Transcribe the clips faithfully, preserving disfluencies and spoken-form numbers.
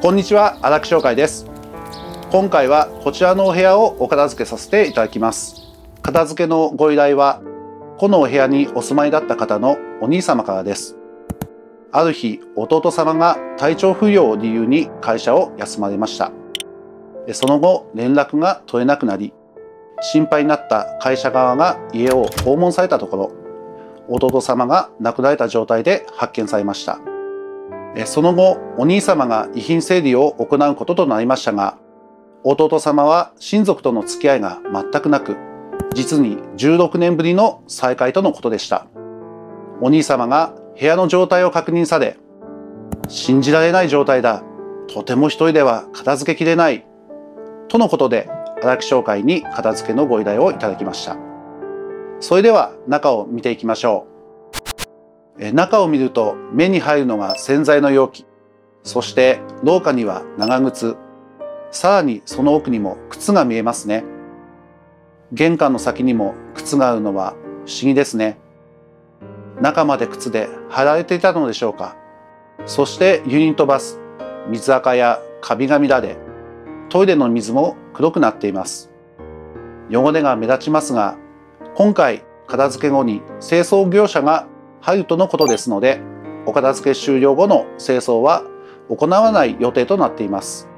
こんにちは、荒木商会です。今回はこちらのお部屋をお片付けさせていただきます。片付けのご依頼はこのお部屋にお住まいだった方のお兄様からです。ある日、弟様が体調不良を理由に会社を休まれました。その後、連絡が取れなくなり、心配になった会社側が家を訪問されたところ、弟様が亡くなられた状態で発見されました。その後、お兄様が遺品整理を行うこととなりましたが、弟様は親族との付き合いが全くなく、実にじゅうろくねんぶりの再会とのことでした。お兄様が部屋の状態を確認され、信じられない状態だ、とても一人では片付けきれない、とのことで荒木商会に片付けのご依頼をいただきました。それでは中を見ていきましょう。中を見ると目に入るのが洗剤の容器、そして廊下には長靴、さらにその奥にも靴が見えますね。玄関の先にも靴があるのは不思議ですね。中まで靴で貼られていたのでしょうか。そして湯に飛ばす水垢やカビが見られ、トイレの水も黒くなっています。汚れが目立ちますが、今回片付け後に清掃業者が入るとのことですので、お片付け終了後の清掃は行わない予定となっています。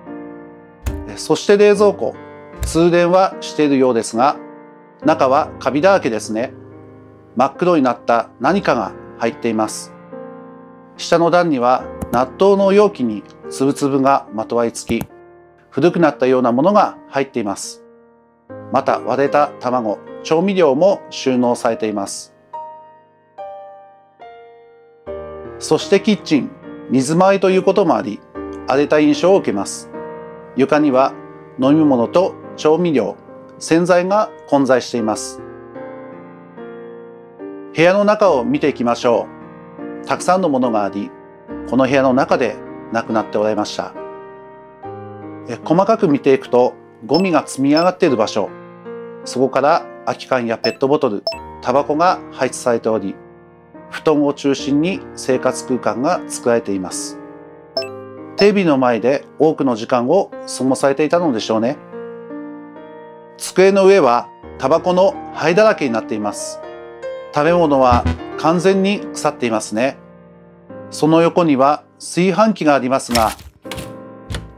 そして冷蔵庫、通電はしているようですが、中はカビだらけですね。真っ黒になった何かが入っています。下の段には納豆の容器に粒々がまとわりつき、古くなったようなものが入っています。また割れた卵、調味料も収納されています。そしてキッチン、水回りということもあり、荒れた印象を受けます。床には飲み物と調味料、洗剤が混在しています。部屋の中を見ていきましょう。たくさんのものがあり、この部屋の中でなくなっておられました。え、細かく見ていくと、ゴミが積み上がっている場所、そこから空き缶やペットボトル、タバコが配置されており、布団を中心に生活空間が作られています。テレビの前で多くの時間を過ごされていたのでしょうね。机の上はタバコの灰だらけになっています。食べ物は完全に腐っていますね。その横には炊飯器がありますが、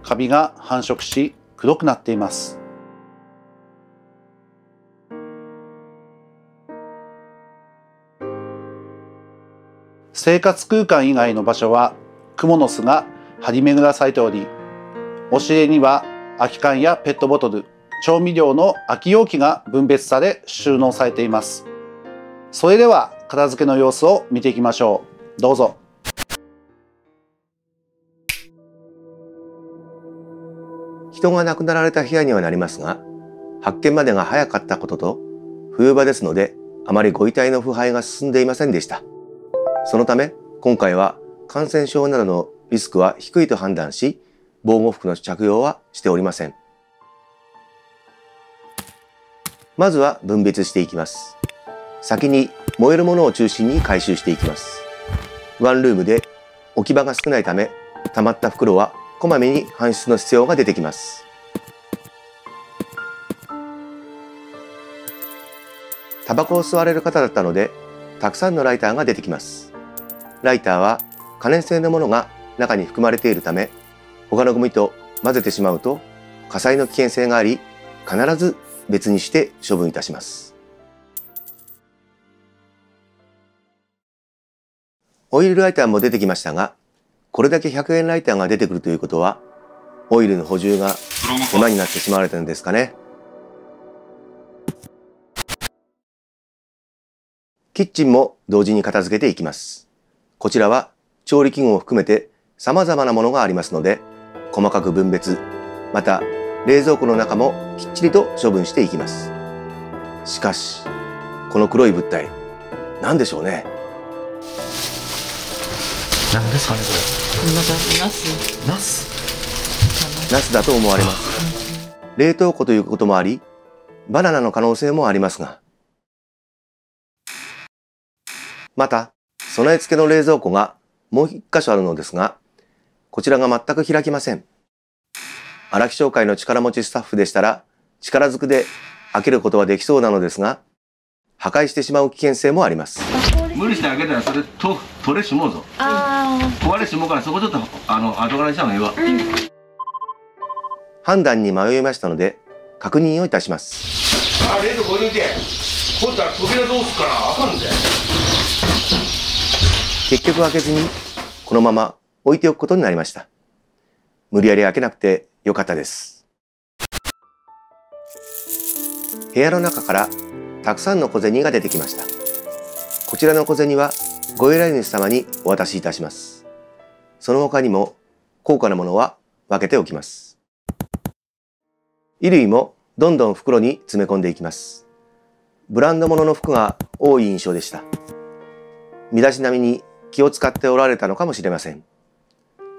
カビが繁殖し黒くなっています。生活空間以外の場所はクモの巣が張り巡らされており、押し入れには空き缶やペットボトル、調味料の空き容器が分別され収納されています。それでは片付けの様子を見ていきましょう。どうぞ。人が亡くなられた部屋にはなりますが、発見までが早かったことと、冬場ですのであまりご遺体の腐敗が進んでいませんでした。そのため、今回は感染症などのリスクは低いと判断し、防護服の着用はしておりません。まずは分別していきます。先に燃えるものを中心に回収していきます。ワンルームで置き場が少ないため、溜まった袋はこまめに搬出の必要が出てきます。タバコを吸われる方だったので、たくさんのライターが出てきます。ライターは可燃性のものが中に含まれているため、他のゴミと混ぜてしまうと火災の危険性があり、必ず別にして処分いたします。オイルライターも出てきましたが、これだけひゃくえんライターが出てくるということは、オイルの補充が粉になってしまわれたんですかね。キッチンも同時に片付けていきます。こちらは調理器具を含めて様々なものがありますので、細かく分別、また冷蔵庫の中もきっちりと処分していきます。しかし、この黒い物体、何でしょうね。何ですかね、これ。ナス。ナス。ナスだと思われます。冷凍庫ということもあり、バナナの可能性もありますが。また、備え付けの冷蔵庫がもう一箇所あるのですが、こちらが全く開きません。荒木商会の力持ちスタッフでしたら力ずくで開けることはできそうなのですが、破壊してしまう危険性もあります。無理して開けたらそれと取れしもうぞ、壊れしもうから、そこちょっとあの後からしたのよ、うん、判断に迷いましたので確認をいたします。あ、冷蔵庫入れて、こうたら扉どうすっかな、あかんで。結局開けずにこのまま置いておくことになりました。無理やり開けなくてよかったです。部屋の中からたくさんの小銭が出てきました。こちらの小銭はご依頼主様にお渡しいたします。その他にも高価なものは分けておきます。衣類もどんどん袋に詰め込んでいきます。ブランド物の服が多い印象でした。身だしなみに気を使っておられたのかもしれません。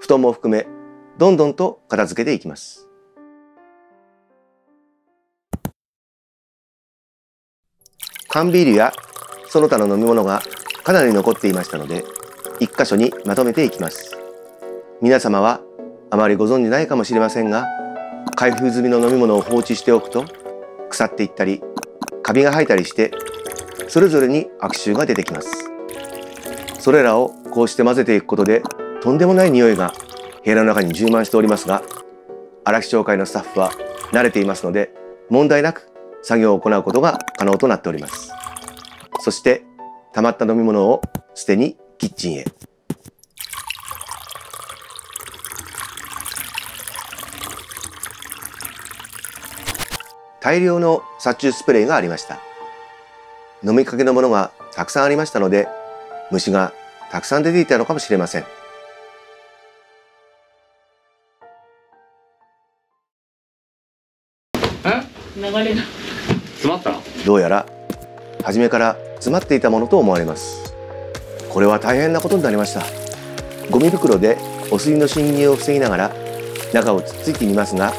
布団も含めどんどんと片付けていきます。缶ビールやその他の飲み物がかなり残っていましたので、一箇所にまとめていきます。皆様はあまりご存じないかもしれませんが、開封済みの飲み物を放置しておくと腐っていったりカビが生えたりして、それぞれに悪臭が出てきます。それらをこうして混ぜていくことでとんでもない匂いが部屋の中に充満しておりますが、荒木商会のスタッフは慣れていますので問題なく作業を行うことが可能となっております。そして溜まった飲み物を捨てにキッチンへ。大量の殺虫スプレーがありました。飲みかけのものがたくさんありましたので、虫がたくさん出ていたのかもしれません。え？流れが詰まったの？どうやら初めから詰まっていたものと思われます。これは大変なことになりました。ゴミ袋で汚水の侵入を防ぎながら中をつっついてみますが、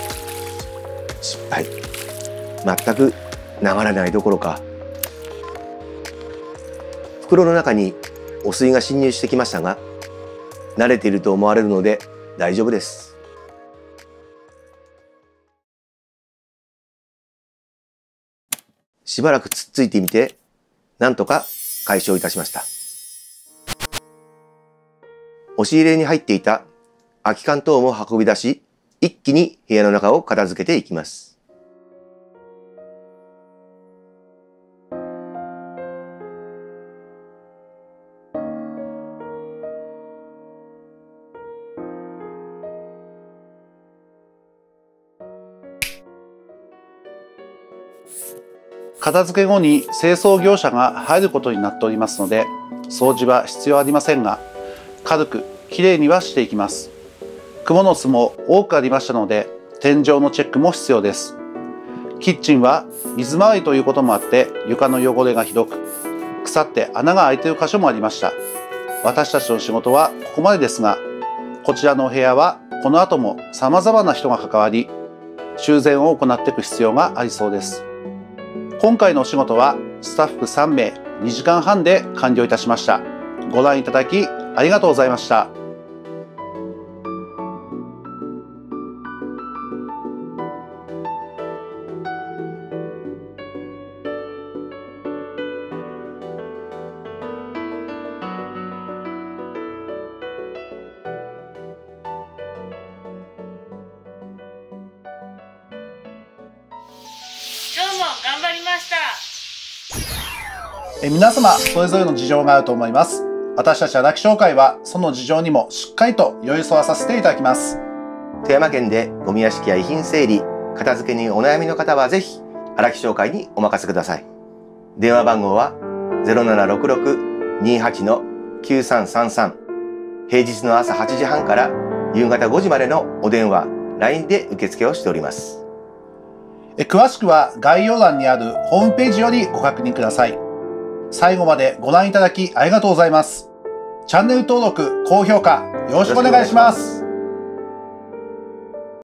失敗。全く流れないどころか、袋の中に汚水が侵入してきましたが、慣れていると思われるので大丈夫です。しばらくつっついてみて、なんとか解消いたしました。押し入れに入っていた空き缶等も運び出し、一気に部屋の中を片付けていきます。片付け後に清掃業者が入ることになっておりますので、掃除は必要ありませんが、軽くきれいにはしていきます。蜘蛛の巣も多くありましたので、天井のチェックも必要です。キッチンは水回りということもあって床の汚れがひどく、腐って穴が開いている箇所もありました。私たちの仕事はここまでですが、こちらのお部屋はこの後もさまざまな人が関わり、修繕を行っていく必要がありそうです。今回のお仕事はスタッフさん名にじかんはんで完了いたしました。ご覧いただきありがとうございました。頑張りました。え皆様それぞれの事情があると思います。私たち荒木商会はその事情にもしっかりと寄り添わさせていただきます。富山県でゴミ屋敷や遺品整理、片付けにお悩みの方はぜひ荒木商会にお任せください。電話番号は ゼロななろくろく にはち きゅうさんさんさん、 平日の朝はちじはんから夕方ごじまでのお電話、 ライン で受付をしております。詳しくは概要欄にあるホームページよりご確認ください。最後までご覧いただきありがとうございます。チャンネル登録、高評価よろしくお願いします。